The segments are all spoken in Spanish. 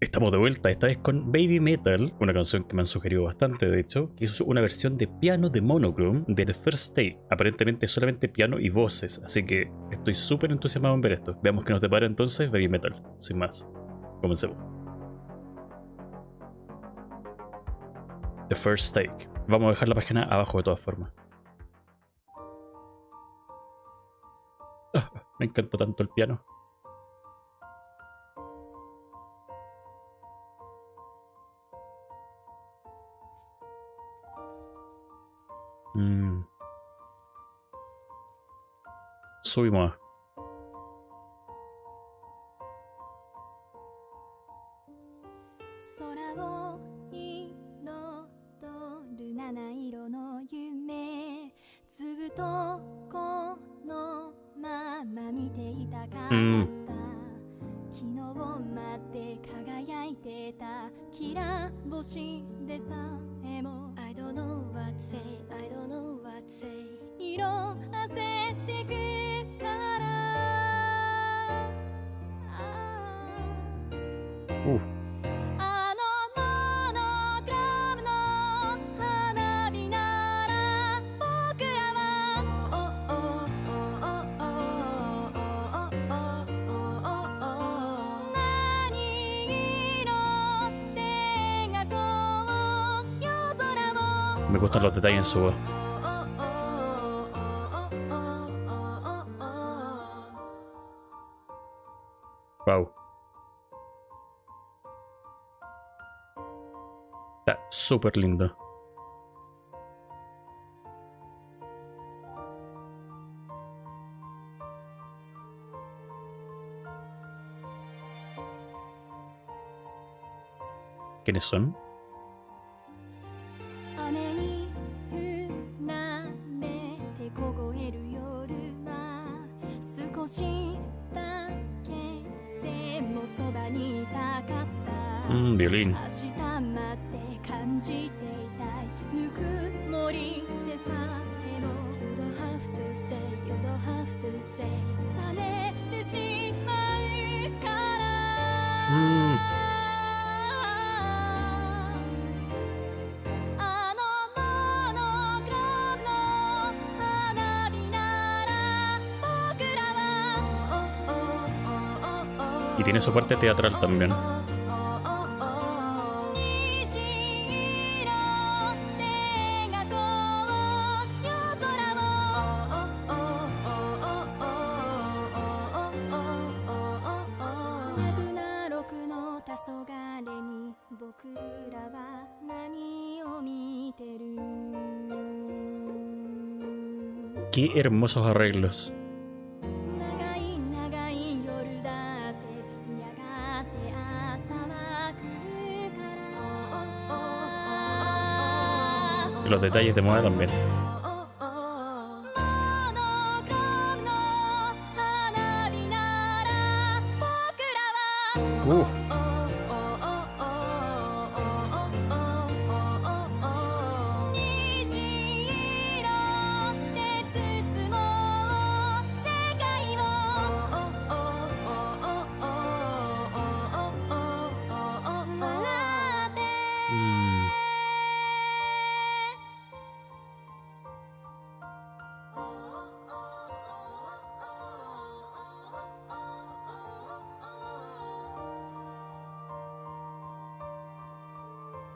Estamos de vuelta, esta vez con Babymetal, una canción que me han sugerido bastante de hecho, que es una versión de piano de MonoChrome de The First Take. Aparentemente solamente piano y voces, así que estoy súper entusiasmado en ver esto. Veamos qué nos depara entonces Babymetal, sin más. Comencemos. The First Take. Vamos a dejar la página abajo de todas formas. Me encanta tanto el piano. Su Moa. Me gustan los detalles en su voz. Wow. Está súper lindo. ¿Quiénes son? Violín. Y tiene su parte teatral también. Qué hermosos arreglos. Y los detalles de Moa también.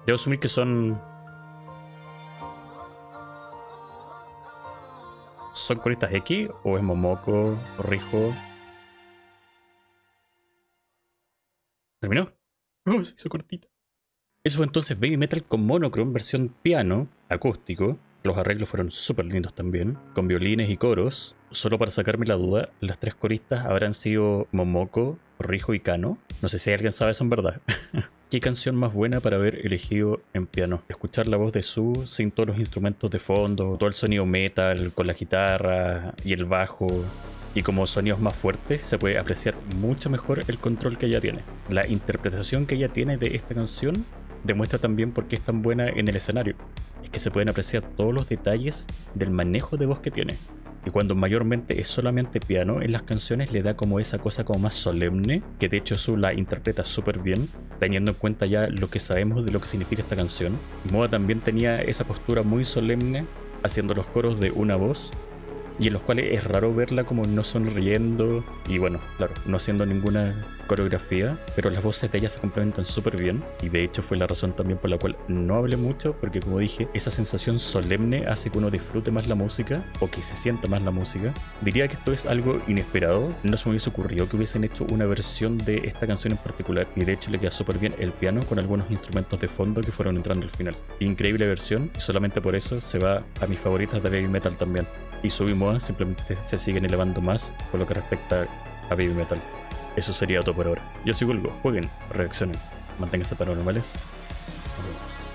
Debo asumir que son coristas X, o es Momoko, o Rijo. ¿Terminó? Oh, se hizo cortita. Eso fue entonces Babymetal con MonoChrome, versión piano, acústico. Los arreglos fueron súper lindos también, con violines y coros. Solo para sacarme la duda, ¿las tres coristas habrán sido Momoko, Rijo y Kano? No sé si alguien sabe eso en verdad. ¿Qué canción más buena para haber elegido en piano? Escuchar la voz de Su sin todos los instrumentos de fondo, todo el sonido metal con la guitarra y el bajo, y como sonidos más fuertes se puede apreciar mucho mejor el control que ella tiene. La interpretación que ella tiene de esta canción demuestra también por qué es tan buena en el escenario. Es que se pueden apreciar todos los detalles del manejo de voz que tiene. Y cuando mayormente es solamente piano en las canciones, le da como esa cosa como más solemne, que de hecho Su la interpreta súper bien, teniendo en cuenta ya lo que sabemos de lo que significa esta canción. Moa también tenía esa postura muy solemne, haciendo los coros de una voz, y en los cuales es raro verla como no sonriendo, y bueno, claro, no haciendo ninguna coreografía, pero las voces de ella se complementan súper bien, y de hecho fue la razón también por la cual no hablé mucho, porque como dije, esa sensación solemne hace que uno disfrute más la música, o que se sienta más la música. Diría que esto es algo inesperado, no se me hubiese ocurrido que hubiesen hecho una versión de esta canción en particular, y de hecho le queda súper bien el piano con algunos instrumentos de fondo que fueron entrando al final. Increíble versión, y solamente por eso se va a mis favoritas de Babymetal también, y subimos simplemente se siguen elevando más por lo que respecta a Babymetal. Eso sería todo por ahora. Yo soy Golgo, jueguen, reaccionen, manténganse paranormales. Nos vemos.